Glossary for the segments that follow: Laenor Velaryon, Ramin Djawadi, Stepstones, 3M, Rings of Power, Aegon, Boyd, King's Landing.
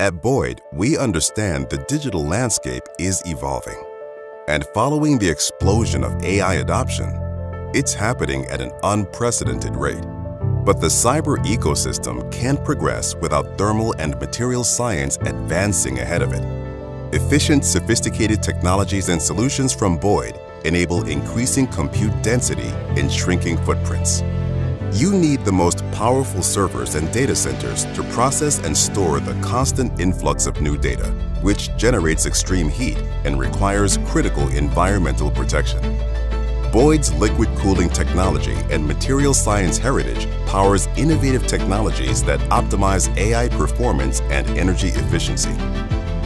At Boyd, we understand the digital landscape is evolving. And following the explosion of AI adoption, it's happening at an unprecedented rate. But the cyber ecosystem can't progress without thermal and material science advancing ahead of it. Efficient, sophisticated technologies and solutions from Boyd enable increasing compute density in shrinking footprints. You need the most powerful servers and data centers to process and store the constant influx of new data, which generates extreme heat and requires critical environmental protection. Boyd's liquid cooling technology and material science heritage powers innovative technologies that optimize AI performance and energy efficiency.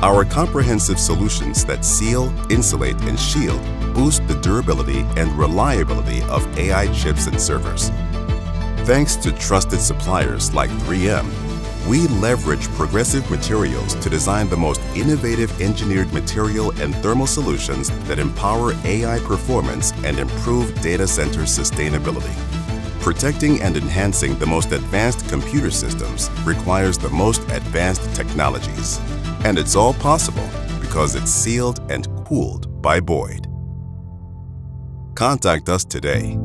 Our comprehensive solutions that seal, insulate, and shield boost the durability and reliability of AI chips and servers. Thanks to trusted suppliers like 3M, we leverage progressive materials to design the most innovative engineered material and thermal solutions that empower AI performance and improve data center sustainability. Protecting and enhancing the most advanced computer systems requires the most advanced technologies. And it's all possible because it's sealed and cooled by Boyd. Contact us today.